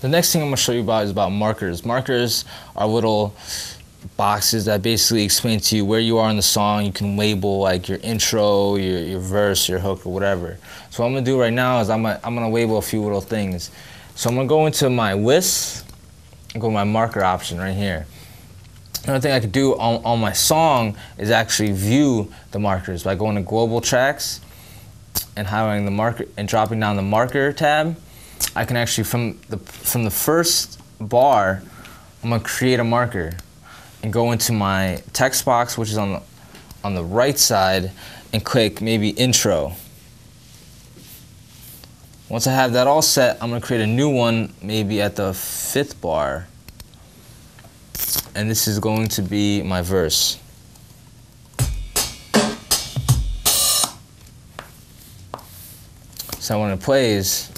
The next thing I'm going to show you about is about markers. Markers are little boxes that basically explain to you where you are in the song. You can label like your intro, your verse, your hook, or whatever. So what I'm going to do right now is I'm going to label a few little things. So I'm going to go into my list, go to my marker option right here. Another thing I could do on my song is actually view the markers by going to global tracks and highlighting the marker and dropping down the marker tab. I can actually, from the first bar, I'm going to create a marker and go into my text box, which is on the right side, and click maybe intro. Once I have that all set, I'm going to create a new one maybe at the fifth bar. And this is going to be my verse. So when it plays,